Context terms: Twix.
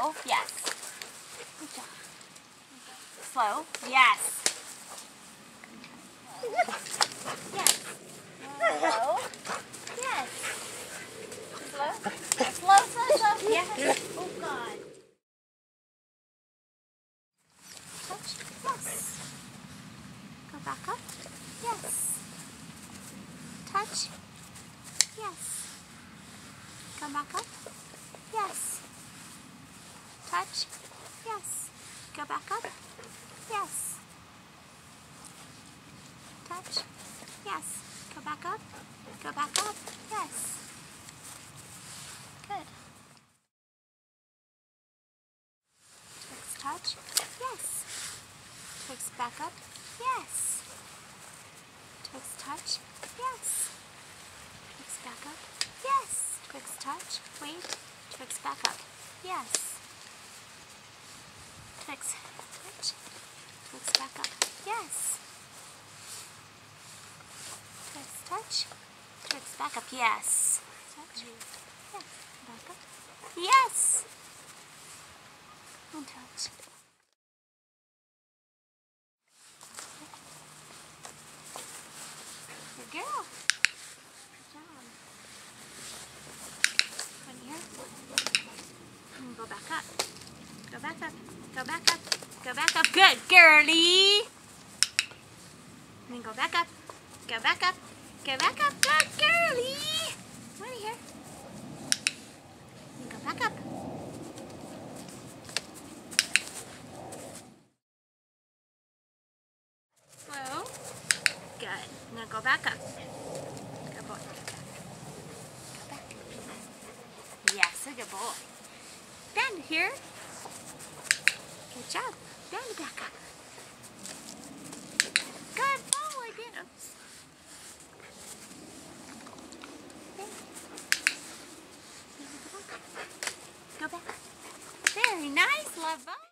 Slow, yes. Good job. Slow, yes. Yes. Slow, yes. Slow, slow, slow, slow, yes. Oh God. Touch, yes. Go back up, yes. Touch, yes. Come back up, yes. Touch, yes. Go back up, yes. Touch, yes. Go back up, go back up, yes. Good. Twix touch, yes. Twix back up, yes. Twix touch, yes. Twix back up, yes. Twix touch, wait. Twix back up, yes. Twix touch, Twix back up, yes. Touch, Twix back up, yes. Touch, yes, back up, yes. And touch. Good girl. Good job. One here. And go back up. Go back up. Go back up. Go back up. Good girlie. And then go back up. Go back up. Go back up, good girlie! Come over here. Go back up. Slow. Good. Now go back up. Good boy. Go back. Yes, a good boy. Bend here. Good job. Bend back up. Good boy, again. Oops. Very nice, love.